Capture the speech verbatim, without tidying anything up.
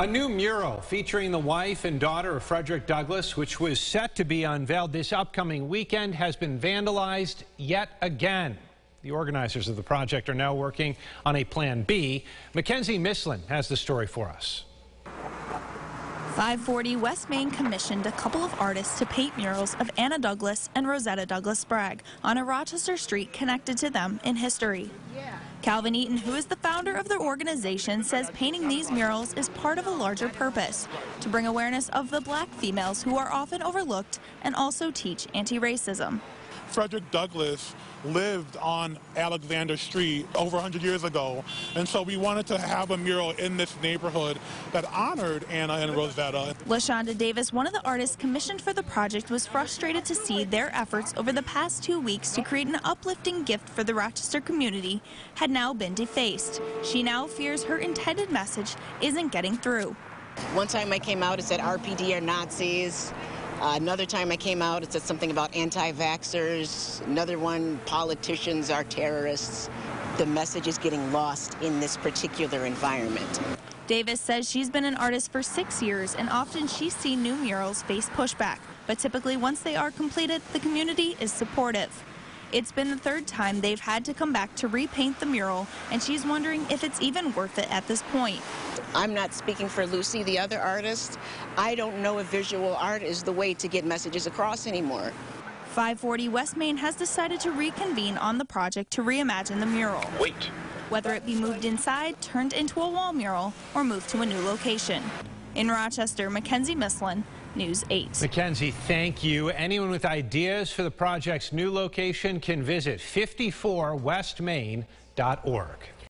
A new mural featuring the wife and daughter of Frederick Douglass, which was set to be unveiled this upcoming weekend, has been vandalized yet again. The organizers of the project are now working on a plan B. Mackenzie Misslin has the story for us. five forty West Main commissioned a couple of artists to paint murals of Anna Douglass and Rosetta Douglass Sprague on a Rochester street connected to them in history. Calvin Eaton, who is the founder of the organization, says painting these murals is part of a larger purpose, to bring awareness of the black females who are often overlooked and also teach anti-racism. Frederick Douglass lived on Alexander Street over one hundred years ago, and so we wanted to have a mural in this neighborhood that honored Anna and Rosetta. LaShonda Davis, one of the artists commissioned for the project, was frustrated to see their efforts over the past two weeks to create an uplifting gift for the Rochester community had now been defaced. She now fears her intended message isn't getting through. One time I came out, it said R P D are Nazis. Uh, another time I came out, it said something about anti-vaxxers. Another one, politicians are terrorists. The message is getting lost in this particular environment. Davis says she's been an artist for six years, and often she's seen new murals face pushback. But typically, once they are completed, the community is supportive. It's been the third time they've had to come back to repaint the mural, and she's wondering if it's even worth it at this point. I'm not speaking for Lucy, the other artist. I don't know if visual art is the way to get messages across anymore. five forty West Main has decided to reconvene on the project to reimagine the mural. Wait. Whether it be moved inside, turned into a wall mural, or moved to a new location. In Rochester, Mackenzie Misslin, News eight. Mackenzie, thank you. Anyone with ideas for the project's new location can visit fifty-four west main dot org.